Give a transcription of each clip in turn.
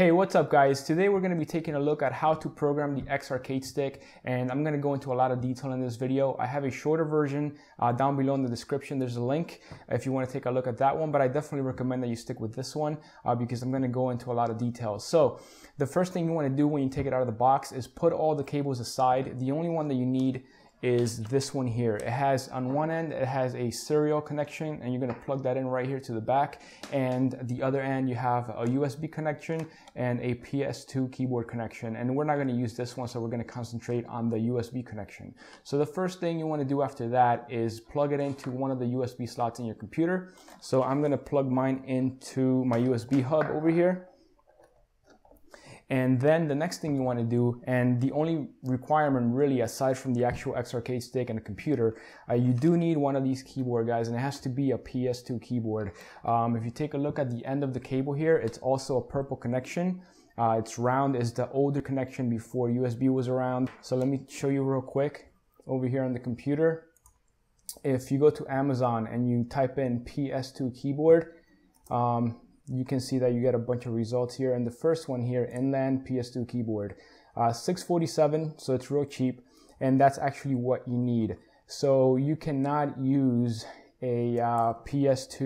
Hey, what's up guys? Today we're going to be taking a look at how to program the X-Arcade stick, and I'm going to go into a lot of detail in this video. I have a shorter version down below in the description. There's a link if you want to take a look at that one, but I definitely recommend that you stick with this one because I'm going to go into a lot of details. So the first thing you want to do when you take it out of the box is put all the cables aside. The only one that you need is this one here. It has, on one end it has a serial connection, and you're going to plug that in right here to the back, and the other end you have a USB connection and a PS2 keyboard connection, and we're not going to use this one, so we're going to concentrate on the USB connection. So the first thing you want to do after that is plug it into one of the USB slots in your computer. So I'm going to plug mine into my USB hub over here. And then the next thing you want to do, and the only requirement really aside from the actual X-Arcade stick and a computer, you do need one of these keyboard guys, and it has to be a PS2 keyboard. If you take a look at the end of the cable here, it's also a purple connection. It's round, it's the older connection before USB was around. So let me show you real quick over here on the computer. If you go to Amazon and you type in PS2 keyboard, you can see that you get a bunch of results here, and the first one here, Inland PS2 Keyboard, $647, so it's real cheap, and that's actually what you need. So you cannot use a PS2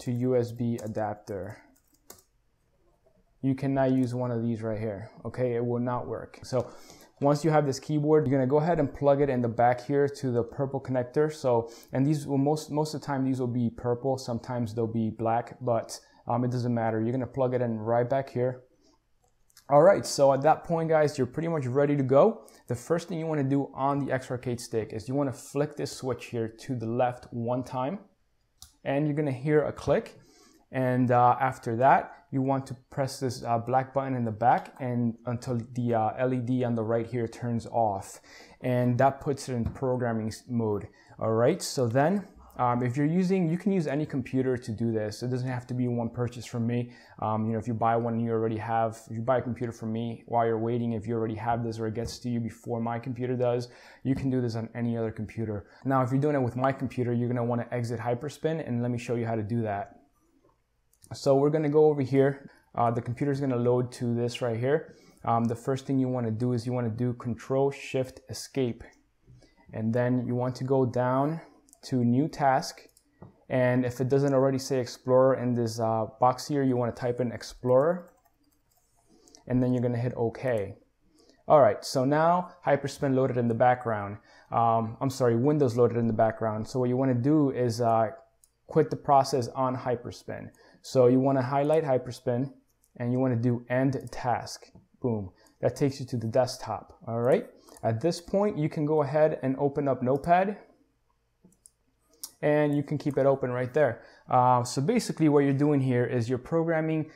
to USB adapter. You cannot use one of these right here, okay? It will not work. So once you have this keyboard, you're going to go ahead and plug it in the back here to the purple connector. So, and these will most of the time, these will be purple. Sometimes they'll be black, but it doesn't matter. You're going to plug it in right back here. All right, so at that point, guys, you're pretty much ready to go. The first thing you want to do on the X-Arcade stick is you want to flick this switch here to the left one time, and you're going to hear a click. And after that, you want to press this black button in the back, and until the LED on the right here turns off, and that puts it in programming mode. All right, so then if you're using, you can use any computer to do this. It doesn't have to be one purchase from me. You know, if you buy one, you already have, if you buy a computer from me while you're waiting, if you already have this or it gets to you before my computer does, you can do this on any other computer. Now, if you're doing it with my computer, you're going to want to exit HyperSpin, and let me show you how to do that. So we're going to go over here. The computer is going to load to this right here. The first thing you want to do is you want to do Control Shift Escape, and then you want to go down to New Task. And if it doesn't already say Explorer in this box here, you want to type in Explorer, and then you're going to hit OK. All right, so now HyperSpin loaded in the background. I'm sorry, Windows loaded in the background. So what you want to do is quit the process on HyperSpin. So you want to highlight HyperSpin, and you want to do End Task. Boom. That takes you to the desktop. All right. At this point, you can go ahead and open up Notepad, and you can keep it open right there. So basically what you're doing here is you're programming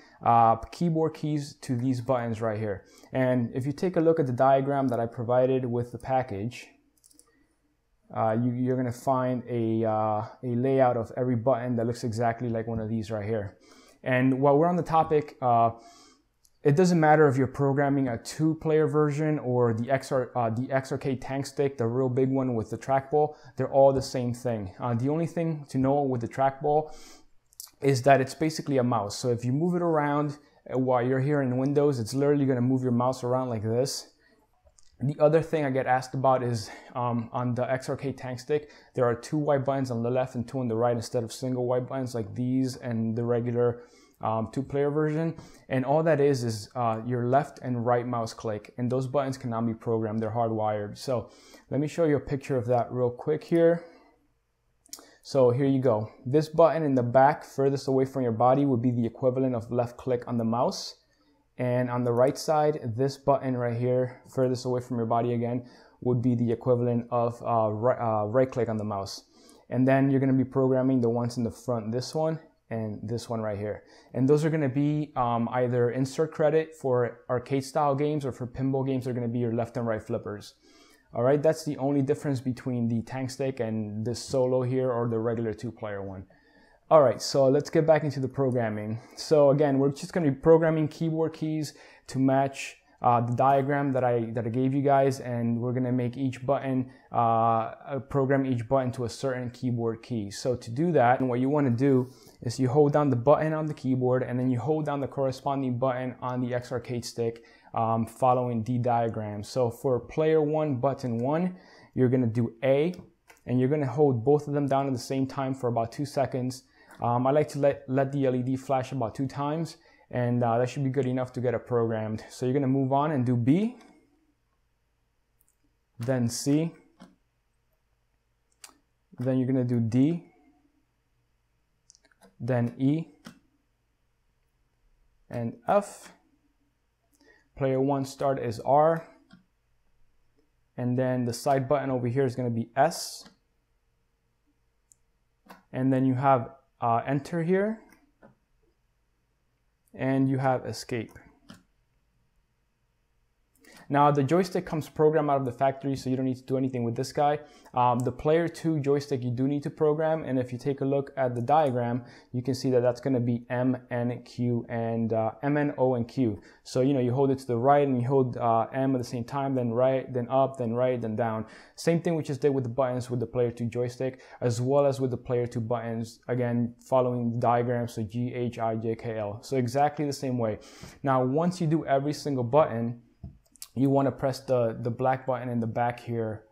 keyboard keys to these buttons right here. And if you take a look at the diagram that I provided with the package, you're going to find a layout of every button that looks exactly like one of these right here. And while we're on the topic, it doesn't matter if you're programming a two-player version or the X-Arcade Tankstick, the real big one with the trackball. They're all the same thing. The only thing to know with the trackball is that it's basically a mouse. So if you move it around while you're here in Windows, it's literally going to move your mouse around like this. The other thing I get asked about is on the X-Arcade Tankstick, there are two white buttons on the left and two on the right instead of single white buttons like these and the regular two-player version. And all that is your left and right mouse click, and those buttons cannot be programmed, they're hardwired. So let me show you a picture of that real quick here. So here you go. This button in the back furthest away from your body would be the equivalent of left click on the mouse. And on the right side, this button right here, furthest away from your body again, would be the equivalent of right click on the mouse. And then you're going to be programming the ones in the front, this one and this one right here. And those are going to be either insert credit for arcade style games, or for pinball games, they're going to be your left and right flippers. All right, that's the only difference between the Tankstick and this solo here or the regular two-player one. All right, so let's get back into the programming. So again, we're just going to be programming keyboard keys to match the diagram that I gave you guys, and we're gonna make each button, program each button to a certain keyboard key. So to do that, what you wanna do is you hold down the button on the keyboard, and then you hold down the corresponding button on the X-Arcade stick, following the diagram. So for player one, button one, you're gonna do A, and you're gonna hold both of them down at the same time for about 2 seconds. I like to let the LED flash about 2 times, and that should be good enough to get it programmed. So you're gonna move on and do B, then C, then you're gonna do D, then E, and F. Player one start is R, and then the side button over here is gonna be S, and then you have enter here, and you have escape. Now the joystick comes programmed out of the factory, so you don't need to do anything with this guy. The player 2 joystick you do need to program, and if you take a look at the diagram, you can see that that's going to be M, N, Q, and M, N, O, and Q. So you know, you hold it to the right and you hold M at the same time, then right, then up, then right, then down. Same thing we just did with the buttons with the player 2 joystick, as well as with the player 2 buttons, again following the diagram, so G, H, I, J, K, L. So exactly the same way. Now once you do every single button, you want to press the black button in the back here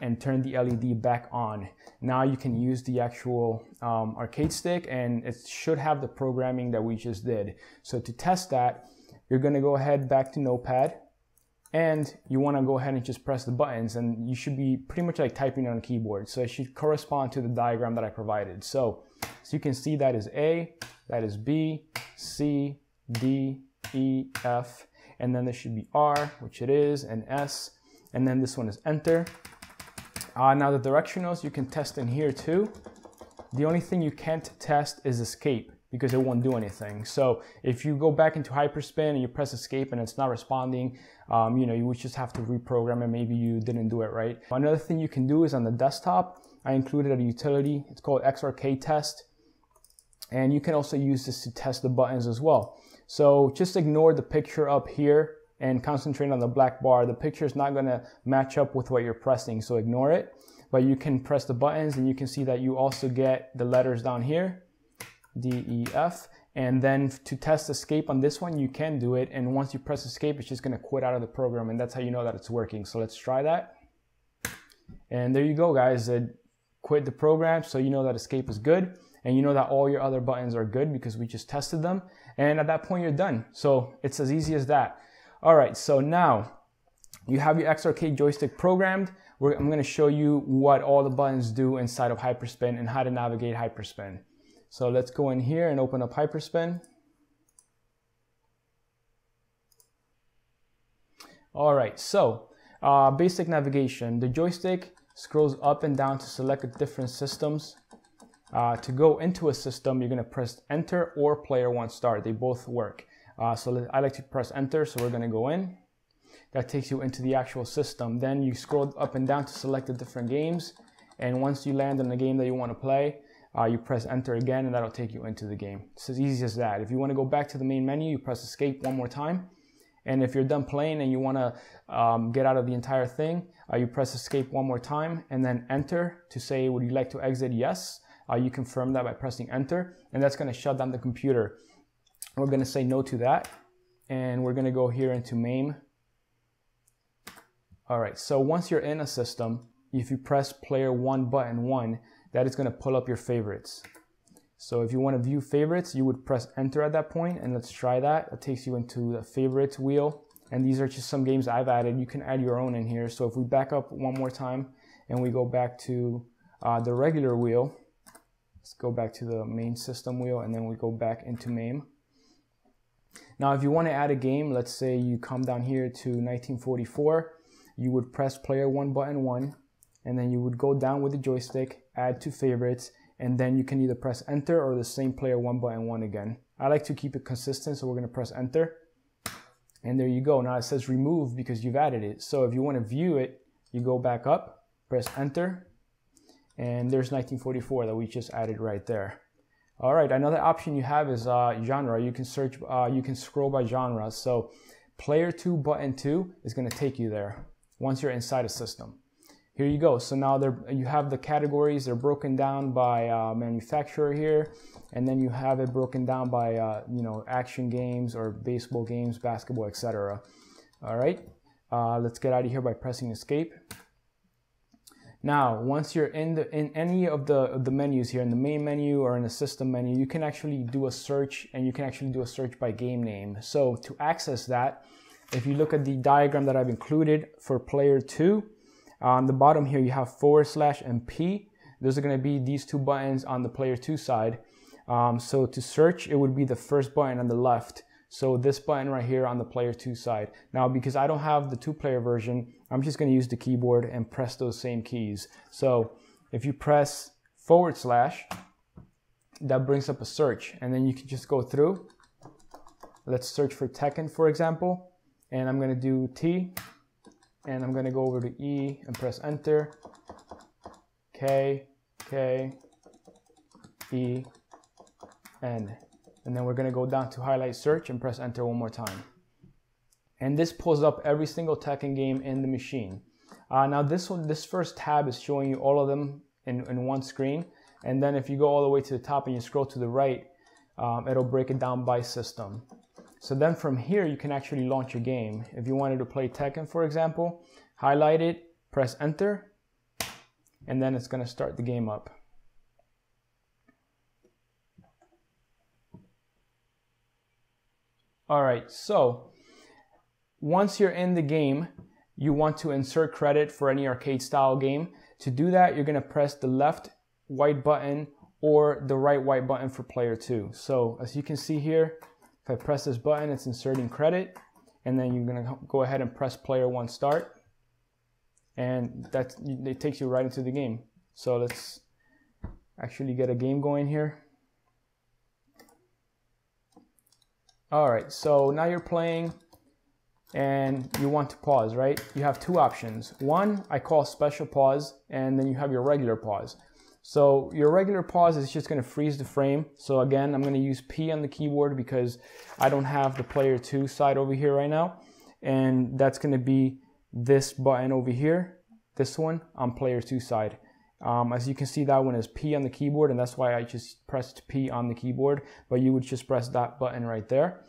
and turn the LED back on. Now you can use the actual arcade stick, and it should have the programming that we just did. So to test that, you're going to go ahead back to Notepad, and you want to go ahead and just press the buttons, and you should be pretty much like typing on a keyboard. So it should correspond to the diagram that I provided. So you can see that is A, that is B, C, D, E, F, and then there should be R, which it is, and S, and then this one is enter. Now the directionals you can test in here too. The only thing you can't test is escape, because it won't do anything. So if you go back into HyperSpin and you press escape and it's not responding, you know, you would just have to reprogram it. Maybe you didn't do it right. Another thing you can do is on the desktop, I included a utility, it's called XRK Test, and you can also use this to test the buttons as well. So just ignore the picture up here and concentrate on the black bar. The picture is not going to match up with what you're pressing, so ignore it. But you can press the buttons, and you can see that you also get the letters down here, D, E, F. And then to test escape on this one, you can do it. And once you press escape, it's just going to quit out of the program, and that's how you know that it's working. So let's try that. And there you go, guys. It quit the program, so you know that escape is good. And you know that all your other buttons are good because we just tested them. And at that point, you're done. So it's as easy as that. All right, so now you have your XRK joystick programmed. I'm going to show you what all the buttons do inside of HyperSpin and how to navigate HyperSpin. So let's go in here and open up HyperSpin. All right, so basic navigation. The joystick scrolls up and down to select different systems. To go into a system, you're going to press enter or player one start. They both work. So I like to press enter, so we're going to go in. That takes you into the actual system. Then you scroll up and down to select the different games. And once you land on the game that you want to play, you press enter again, and that'll take you into the game. It's as easy as that. If you want to go back to the main menu, you press escape one more time. And if you're done playing and you want to get out of the entire thing, you press escape one more time and then enter to say, would you like to exit? Yes. You confirm that by pressing enter, and that's going to shut down the computer. We're going to say no to that, and we're going to go here into MAME. All right, so once you're in a system, if you press player one button one, that is going to pull up your favorites. So if you want to view favorites, you would press enter at that point, and let's try that. It takes you into the favorites wheel, and these are just some games I've added. You can add your own in here. So if we back up one more time and we go back to the regular wheel, let's go back to the main system wheel, and then we go back into MAME. Now if you want to add a game, let's say you come down here to 1944, you would press player one button one, and then you would go down with the joystick, add to favorites, and then you can either press enter or the same player one button one again. I like to keep it consistent, so we're going to press enter, and there you go. Now it says remove because you've added it. So if you want to view it, you go back up, press enter, and there's 1944 that we just added right there. All right, another option you have is genre. You can scroll by genre. So Player 2 button 2 is going to take you there once you're inside a system. Here you go. So now you have the categories. They're broken down by manufacturer here, and then you have it broken down by action games or baseball games, basketball, etc. All right, let's get out of here by pressing escape. Now, once you're in any of the menus here, in the main menu or in the system menu, you can actually do a search, and you can actually do a search by game name. So to access that, if you look at the diagram that I've included for player 2, on the bottom here you have /P. Those are going to be these two buttons on the player 2 side. So to search, it would be the first button on the left. So this button right here on the player 2 side. Now, because I don't have the 2-player version, I'm just going to use the keyboard and press those same keys. So if you press /, that brings up a search, and then you can just go through. Let's search for Tekken, for example, and I'm going to do T, and I'm going to go over to E and press enter, K, E, N. And then we're going to go down to highlight search and press enter one more time. And this pulls up every single Tekken game in the machine. Now this first tab is showing you all of them in one screen. And then if you go all the way to the top and you scroll to the right, it'll break it down by system. So then from here, you can actually launch a game. If you wanted to play Tekken, for example, highlight it, press enter, and then it's going to start the game up. All right, so once you're in the game, you want to insert credit for any arcade style game. To do that, you're gonna press the left white button or the right white button for player 2. So as you can see here, if I press this button, it's inserting credit, and then you're gonna go ahead and press player 1 start, and it takes you right into the game. So let's actually get a game going here. All right, so now you're playing and you want to pause, right? You have two options. One, I call special pause, and then you have your regular pause. So your regular pause is just going to freeze the frame. So again, I'm going to use P on the keyboard because I don't have the player 2 side over here right now. And that's going to be this button over here, this one on player 2 side. As you can see, that one is P on the keyboard, and that's why I just pressed P on the keyboard, but you would just press that button right there.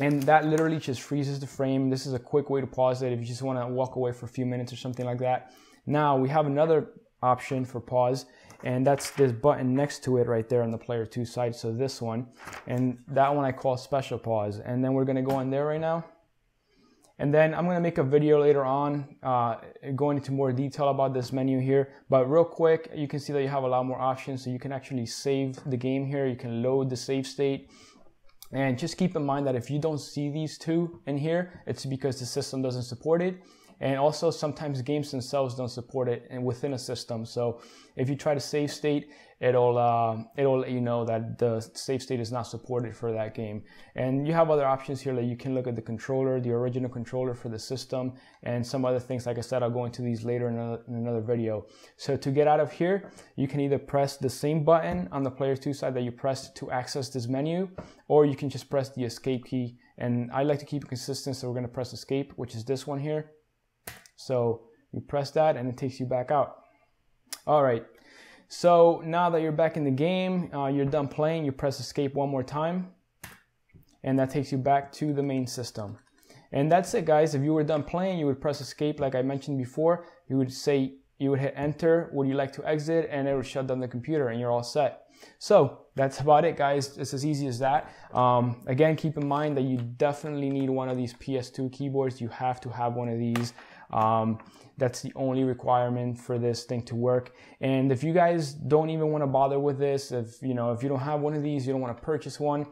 And that literally just freezes the frame. This is a quick way to pause it if you just want to walk away for a few minutes or something like that. Now we have another option for pause, and that's this button next to it right there on the player 2 side. So this one, and that one I call special pause. And then we're going to go on there right now. And then I'm going to make a video later on going into more detail about this menu here. But real quick, you can see that you have a lot more options. So you can actually save the game here. You can load the save state. And just keep in mind that if you don't see these two in here, it's because the system doesn't support it. And also sometimes games themselves don't support it and within a system. So if you try to save state, it'll let you know that the save state is not supported for that game. And you have other options here that you can look at the controller, the original controller for the system, and some other things. Like I said, I'll go into these later in another video. So to get out of here, you can either press the same button on the player 2 side that you pressed to access this menu, or you can just press the escape key. And I like to keep it consistent, so we're going to press escape, which is this one here. So you press that and it takes you back out. All right, so now that you're back in the game, you're done playing, you press escape one more time, and that takes you back to the main system. And that's it, guys. If you were done playing, you would press escape like I mentioned before. You would hit enter, would you like to exit, and it would shut down the computer, and you're all set. So that's about it, guys. It's as easy as that. Again, keep in mind that you definitely need one of these PS2 keyboards. You have to have one of these. That's the only requirement for this thing to work. And if you guys don't even want to bother with this, if you don't have one of these, you don't want to purchase one,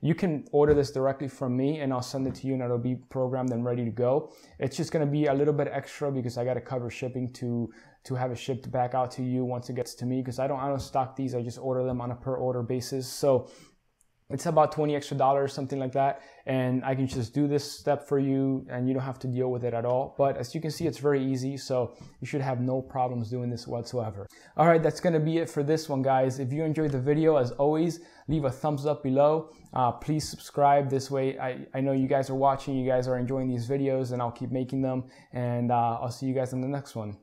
you can order this directly from me and I'll send it to you, and it'll be programmed and ready to go. It's just going to be a little bit extra because I got to cover shipping to have it shipped back out to you once it gets to me, because I don't stock these. I just order them on a per order basis. So It's about $20 extra, something like that, and I can just do this step for you and you don't have to deal with it at all. But as you can see, it's very easy, so you should have no problems doing this whatsoever. All right, that's gonna be it for this one, guys. If you enjoyed the video, as always, leave a thumbs up below. Please subscribe. This way I know you guys are watching, you guys are enjoying these videos, and I'll keep making them, and I'll see you guys in the next one.